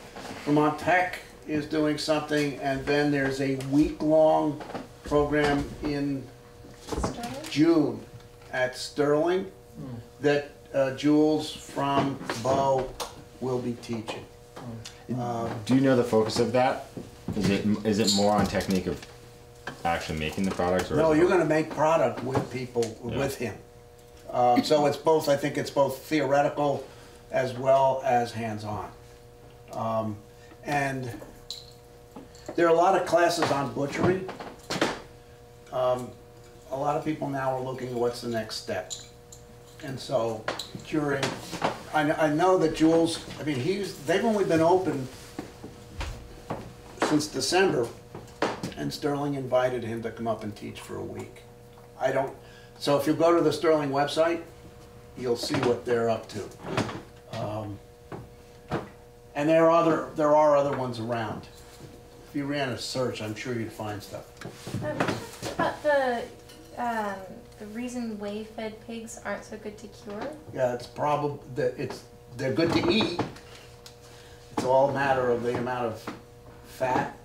Vermont Tech is doing something, and then there's a week-long program in June at Sterling that Jules from Beau will be teaching. Do you know the focus of that? Is it more on technique of actually making the products? Or no, you're going to make product with people, with him. So it's both, I think it's both theoretical as well as hands-on. And there are a lot of classes on butchery. A lot of people now are looking at what's the next step. And so, curing, I know that Jules, I mean, they've only been open since December, and Sterling invited him to come up and teach for a week. So if you go to the Sterling website, you'll see what they're up to. And there are other ones around. If you ran a search, I'm sure you'd find stuff. About the reason whey-fed pigs aren't so good to cure? Yeah, it's probably they're good to eat. It's all a matter of the amount of fat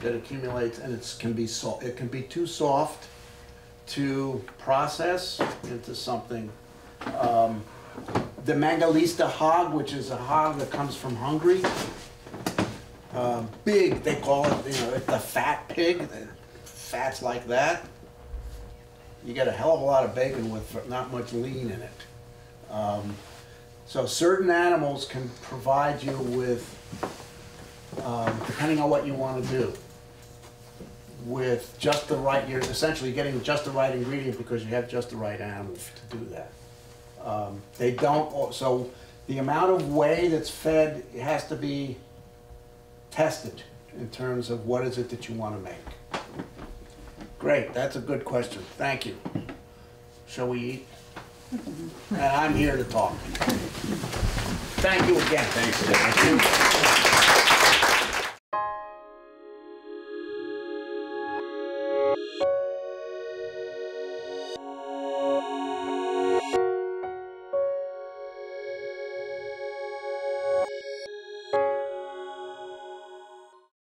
that accumulates, and it can be soft. It can be too soft to process into something. The Mangalista hog, which is a hog that comes from Hungary, big. They call it, you know, the fat pig. The fat's like that. You get a hell of a lot of bacon with not much lean in it. So certain animals can provide you with, depending on what you want to do, with just the right. You're essentially getting just the right ingredient because you have just the right animals to do that. They don't. So the amount of whey that's fed has to be tested in terms of what is it that you want to make. Great, that's a good question. Thank you. Shall we eat? And I'm here to talk. Thank you again. Thanks.